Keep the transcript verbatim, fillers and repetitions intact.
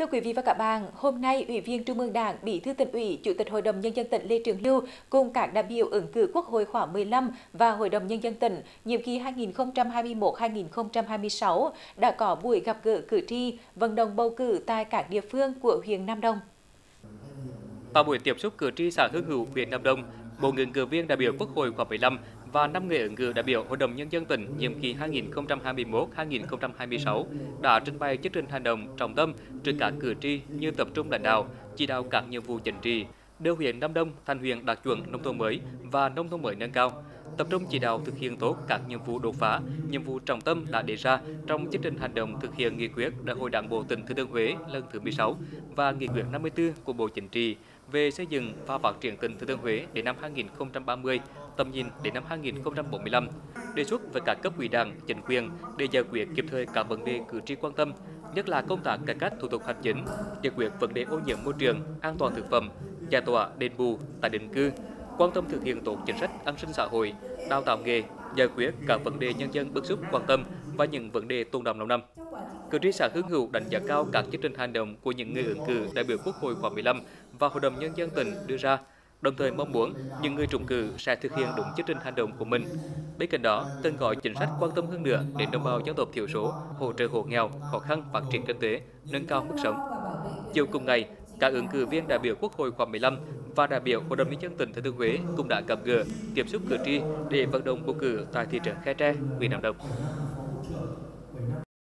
Thưa quý vị và các bạn, hôm nay Ủy viên Trung ương Đảng, Bí thư Tỉnh ủy, Chủ tịch Hội đồng Nhân dân tỉnh Lê Trường Lưu cùng các đại biểu ứng cử Quốc hội khóa mười lăm và Hội đồng Nhân dân tỉnh nhiệm kỳ hai nghìn không trăm hai mươi mốt đến hai nghìn không trăm hai mươi sáu đã có buổi gặp gỡ cử tri, vận động bầu cử tại các địa phương của huyện Nam Đông. Tại buổi tiếp xúc cử tri xã Hương Hữu, huyện Nam Đông, một ứng cử viên đại biểu Quốc hội khóa mười lăm và năm người ứng cử đại biểu Hội đồng Nhân dân tỉnh nhiệm kỳ hai nghìn không trăm hai mươi mốt đến hai nghìn không trăm hai mươi sáu đã trình bày chương trình hành động trọng tâm trước các cử tri như tập trung lãnh đạo, chỉ đạo các nhiệm vụ chính trị, đưa huyện Nam Đông thành huyện đạt chuẩn nông thôn mới và nông thôn mới nâng cao, tập trung chỉ đạo thực hiện tốt các nhiệm vụ đột phá, nhiệm vụ trọng tâm đã đề ra trong chương trình hành động thực hiện nghị quyết Đại hội Đảng bộ tỉnh Thừa Thiên Huế lần thứ mười sáu và nghị quyết năm mươi tư của Bộ Chính trị về xây dựng và phát triển tỉnh Thừa Thiên Huế đến năm hai nghìn không trăm ba mươi, tầm nhìn đến năm hai nghìn không trăm bốn mươi lăm, đề xuất với các cấp ủy Đảng, chính quyền để giải quyết kịp thời các vấn đề cử tri quan tâm, nhất là công tác cải cách thủ tục hành chính, giải quyết vấn đề ô nhiễm môi trường, an toàn thực phẩm, giải tỏa đền bù tại định cư, quan tâm thực hiện tốt chính sách an sinh xã hội, đào tạo nghề, giải quyết các vấn đề nhân dân bức xúc quan tâm và những vấn đề tồn đọng lâu năm. Cử tri xã Hương Hữu đánh giá cao các chương trình hành động của những người ứng cử đại biểu Quốc hội khóa mười lăm và Hội đồng Nhân dân tỉnh đưa ra, đồng thời mong muốn những người trúng cử sẽ thực hiện đúng chương trình hành động của mình. Bên cạnh đó, cần có chính sách quan tâm hơn nữa đến đồng bào dân tộc thiểu số, hỗ trợ hộ nghèo, khó khăn phát triển kinh tế, nâng cao mức sống. Chiều cùng ngày, các ứng cử viên đại biểu Quốc hội khóa mười lăm và đại biểu Hội đồng Nhân dân tỉnh Thừa Thiên Huế cũng đã gặp gỡ, tiếp xúc cử tri để vận động bầu cử tại thị trấn Khe Tre, huyện Nam Đông.